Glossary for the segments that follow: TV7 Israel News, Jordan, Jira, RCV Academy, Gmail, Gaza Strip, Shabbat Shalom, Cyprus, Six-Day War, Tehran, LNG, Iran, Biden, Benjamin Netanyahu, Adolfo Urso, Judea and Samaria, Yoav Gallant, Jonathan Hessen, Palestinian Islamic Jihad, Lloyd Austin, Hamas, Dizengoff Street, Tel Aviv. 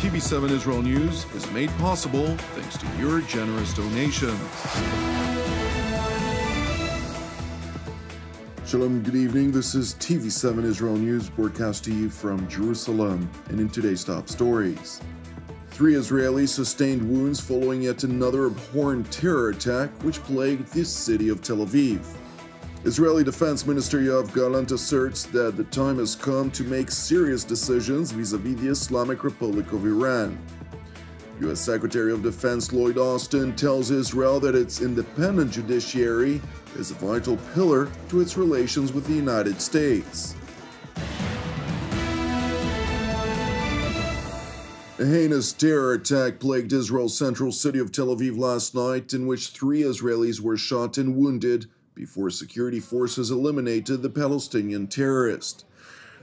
TV7 Israel News is made possible thanks to your generous donations. Shalom, good evening. This is TV7 Israel News, broadcast to you from Jerusalem. And in today's top stories, 3 Israelis sustained wounds following yet another abhorrent terror attack which plagued the city of Tel Aviv. Israeli Defense Minister Yoav Gallant asserts that the time has come to make serious decisions vis-à-vis the Islamic Republic of Iran. U.S. Secretary of Defense Lloyd Austin tells Israel that its independent judiciary is a vital pillar to its relations with the United States. A heinous terror attack plagued Israel's central city of Tel Aviv last night, in which 3 Israelis were shot and wounded before security forces eliminated the Palestinian terrorist.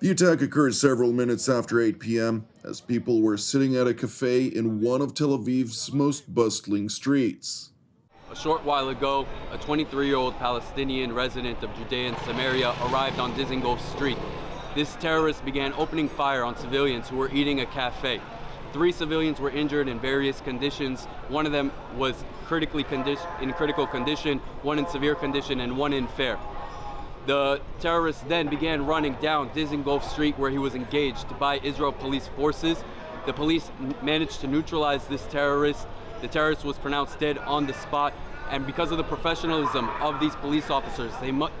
The attack occurred several minutes after 8 p.m. as people were sitting at a cafe in one of Tel Aviv's most bustling streets. A short while ago, a 23-year-old Palestinian resident of Judea and Samaria arrived on Dizengoff Street. This terrorist began opening fire on civilians who were eating a cafe. 3 civilians were injured in various conditions. One of them was in critical condition, one in severe condition, and one in fair. The terrorist then began running down Dizengoff Street, where he was engaged by Israel police forces. The police managed to neutralize this terrorist. The terrorist was pronounced dead on the spot, and because of the professionalism of these police officers,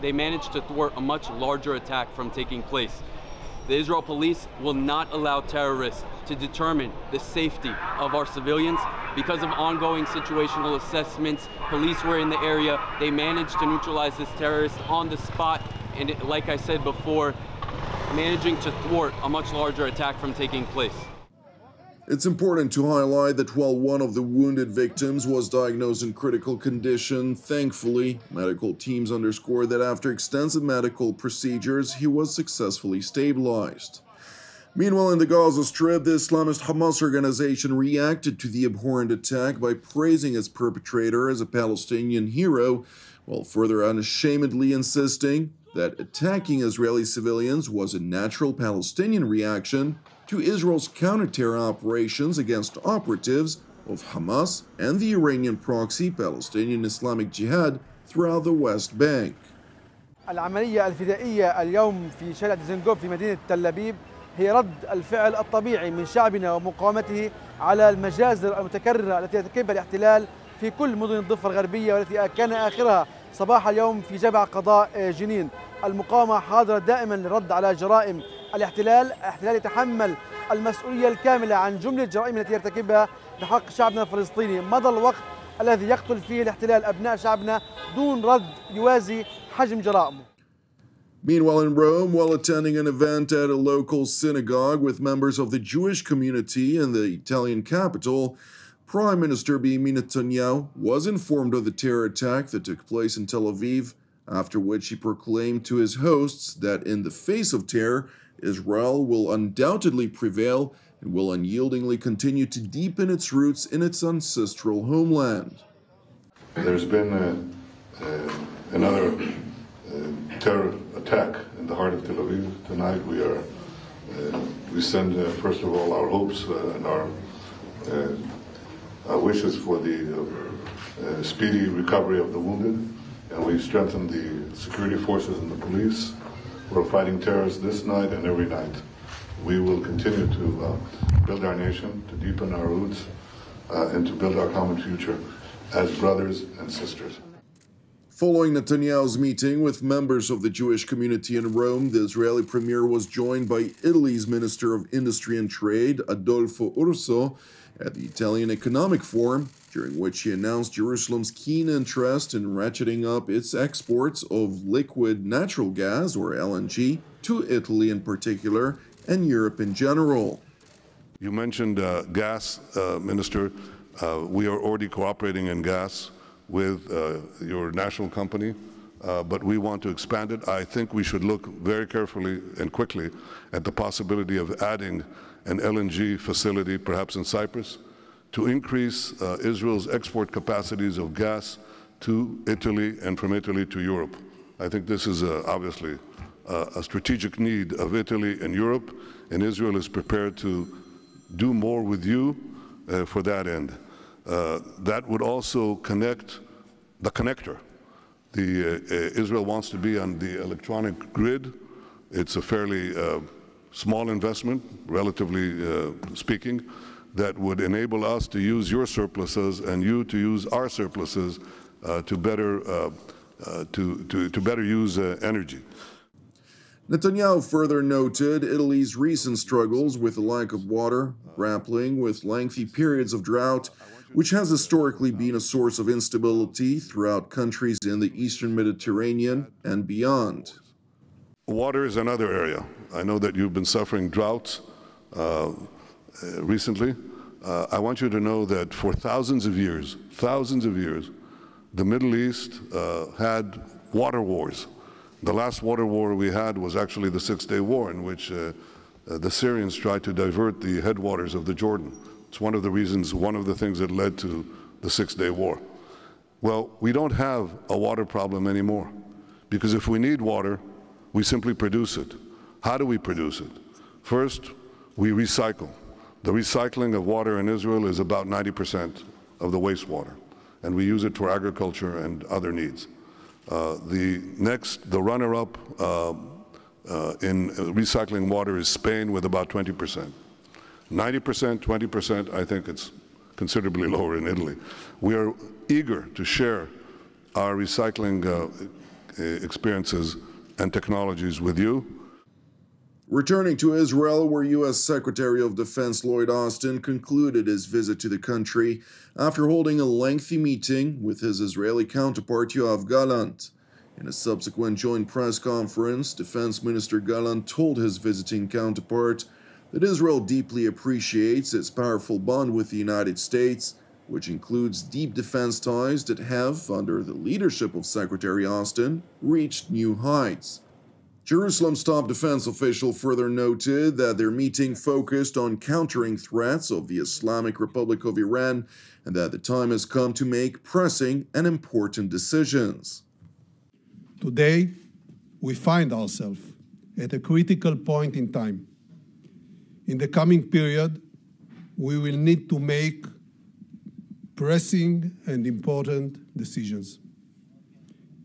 they managed to thwart a much larger attack from taking place. The Israel police will not allow terrorists to determine the safety of our civilians. Because of ongoing situational assessments, police were in the area. They managed to neutralize this terrorist on the spot, and like I said before, managing to thwart a much larger attack from taking place. It's important to highlight that while one of the wounded victims was diagnosed in critical condition, thankfully, medical teams underscore that after extensive medical procedures, he was successfully stabilized. Meanwhile, in the Gaza Strip, the Islamist Hamas organization reacted to the abhorrent attack by praising its perpetrator as a Palestinian hero, while further unashamedly insisting that attacking Israeli civilians was a natural Palestinian reaction to Israel's counter-terror operations against operatives of Hamas and the Iranian proxy Palestinian Islamic Jihad throughout the West Bank. العملية الفدائية اليوم في شارع ديزنغوف في مدينة تل أبيب هي رد الفعل الطبيعي من شعبنا ومقاومته على المجازر المتكررة التي يرتكبها الاحتلال في كل مدن الضفة الغربية والتي كان آخرها صباح اليوم في جبهة قضاء جنين. المقاومة حاضرة دائما للرد على جرائم الاحتلال يتحمل المسؤولية الكاملة عن جملة الجرائم التي يرتكبها بحق شعبنا الفلسطيني. مضى الوقت الذي يقتل فيه الاحتلال أبناء شعبنا دون رد يوازي حجم جرائمه. Meanwhile, in Rome, while attending an event at a local synagogue with members of the Jewish community in the Italian capital, Prime Minister Benjamin Netanyahu was informed of the terror attack that took place in Tel Aviv, after which he proclaimed to his hosts that in the face of terror, Israel will undoubtedly prevail and will unyieldingly continue to deepen its roots in its ancestral homeland. There's been another terror attack in the heart of Tel Aviv. Tonight we send, first of all, our hopes and our wishes for the speedy recovery of the wounded, and we've strengthened the security forces and the police. We're fighting terrorists this night and every night. We will continue to build our nation, to deepen our roots, and to build our common future as brothers and sisters. Following Netanyahu's meeting with members of the Jewish community in Rome, the Israeli premier was joined by Italy's Minister of Industry and Trade, Adolfo Urso, at the Italian Economic Forum, during which he announced Jerusalem's keen interest in ratcheting up its exports of liquid natural gas, or LNG, to Italy in particular and Europe in general. You mentioned gas, Minister. We are already cooperating in gas with your national company, but we want to expand it. I think we should look very carefully and quickly at the possibility of adding an LNG facility, perhaps in Cyprus, to increase Israel's export capacities of gas to Italy and from Italy to Europe. I think this is obviously a strategic need of Italy and Europe, and Israel is prepared to do more with you for that end. That would also connect the connector. Israel wants to be on the electronic grid. It's a fairly small investment, relatively speaking, that would enable us to use your surpluses and you to use our surpluses to better use energy. Netanyahu further noted Italy's recent struggles with the lack of water, grappling with lengthy periods of drought, which has historically been a source of instability throughout countries in the eastern Mediterranean and beyond. Water is another area. I know that you've been suffering droughts recently. I want you to know that for thousands of years, the Middle East had water wars. The last water war we had was actually the Six-Day War, in which the Syrians tried to divert the headwaters of the Jordan. It's one of the reasons, one of the things that led to the Six-Day War. Well, we don't have a water problem anymore, because if we need water, we simply produce it. How do we produce it? First, we recycle. The recycling of water in Israel is about 90% of the wastewater, and we use it for agriculture and other needs. The runner-up in recycling water is Spain with about 20%. 90%, 20%, I think it's considerably lower in Italy. We are eager to share our recycling experiences and technologies with you. Returning to Israel, where U.S. Secretary of Defense Lloyd Austin concluded his visit to the country after holding a lengthy meeting with his Israeli counterpart Yoav Gallant. In a subsequent joint press conference, Defense Minister Gallant told his visiting counterpart that Israel deeply appreciates its powerful bond with the United States, which includes deep defense ties that have, under the leadership of Secretary Austin, reached new heights. Jerusalem's top defense official further noted that their meeting focused on countering threats of the Islamic Republic of Iran and that the time has come to make pressing and important decisions. Today, we find ourselves at a critical point in time. In the coming period, we will need to make pressing and important decisions.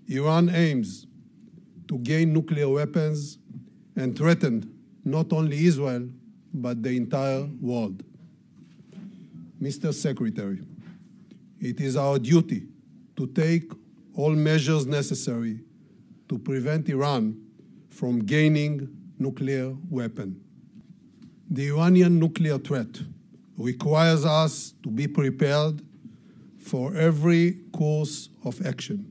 Iran aims to gain nuclear weapons and threatened not only Israel, but the entire world. Mr. Secretary, it is our duty to take all measures necessary to prevent Iran from gaining nuclear weapons. The Iranian nuclear threat requires us to be prepared for every course of action.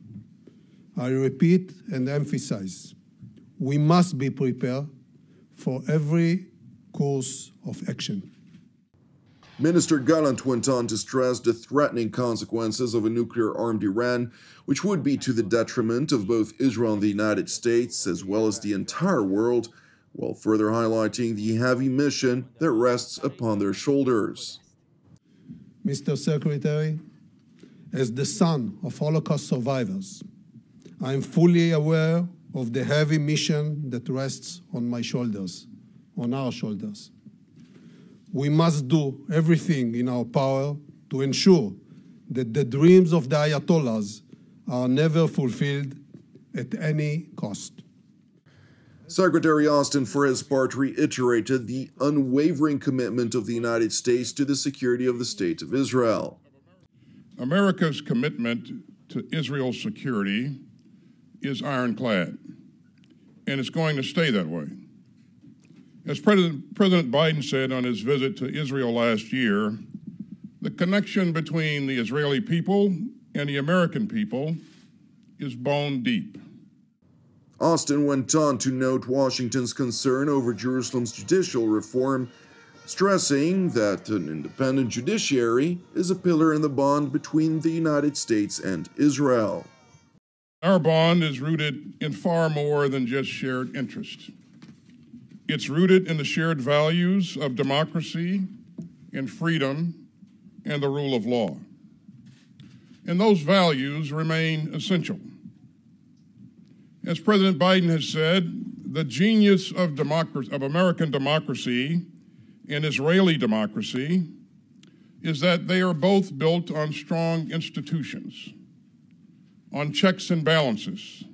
I repeat and emphasize, we must be prepared for every course of action. Minister Gallant went on to stress the threatening consequences of a nuclear-armed Iran, which would be to the detriment of both Israel and the United States, as well as the entire world, while further highlighting the heavy mission that rests upon their shoulders. Mr. Secretary, as the son of Holocaust survivors, I am fully aware of the heavy mission that rests on my shoulders, on our shoulders. We must do everything in our power to ensure that the dreams of the Ayatollahs are never fulfilled at any cost. Secretary Austin, for his part, reiterated the unwavering commitment of the United States to the security of the State of Israel. America's commitment to Israel's security is ironclad, and it's going to stay that way. As President Biden said on his visit to Israel last year, the connection between the Israeli people and the American people is bone deep. Austin went on to note Washington's concern over Jerusalem's judicial reform, stressing that an independent judiciary is a pillar in the bond between the United States and Israel. Our bond is rooted in far more than just shared interests. It's rooted in the shared values of democracy and freedom and the rule of law. And those values remain essential. As President Biden has said, the genius of American democracy in Israeli democracy is that they are both built on strong institutions, on checks and balances,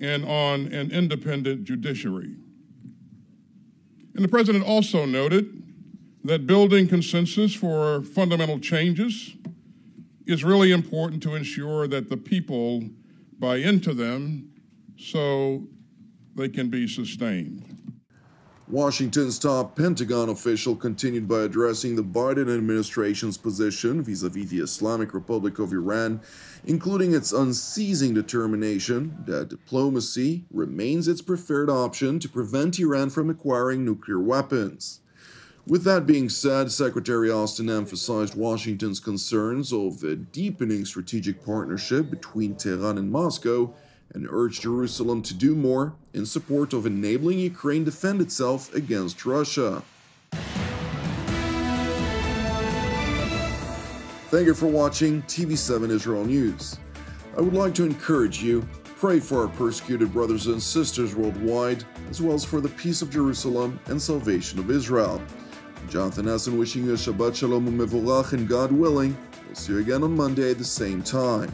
and on an independent judiciary. And the president also noted that building consensus for fundamental changes is really important to ensure that the people buy into them so they can be sustained. Washington's top Pentagon official continued by addressing the Biden administration's position vis-à-vis the Islamic Republic of Iran, including its unceasing determination that diplomacy remains its preferred option to prevent Iran from acquiring nuclear weapons. With that being said, Secretary Austin emphasized Washington's concerns over a deepening strategic partnership between Tehran and Moscow and urged Jerusalem to do more in support of enabling Ukraine to defend itself against Russia. Thank you for watching TV7 Israel News. I would like to encourage you, pray for our persecuted brothers and sisters worldwide, as well as for the peace of Jerusalem and salvation of Israel. Jonathan Hessen wishing you a Shabbat Shalom u'Mevorach, and God willing, we'll see you again on Monday at the same time.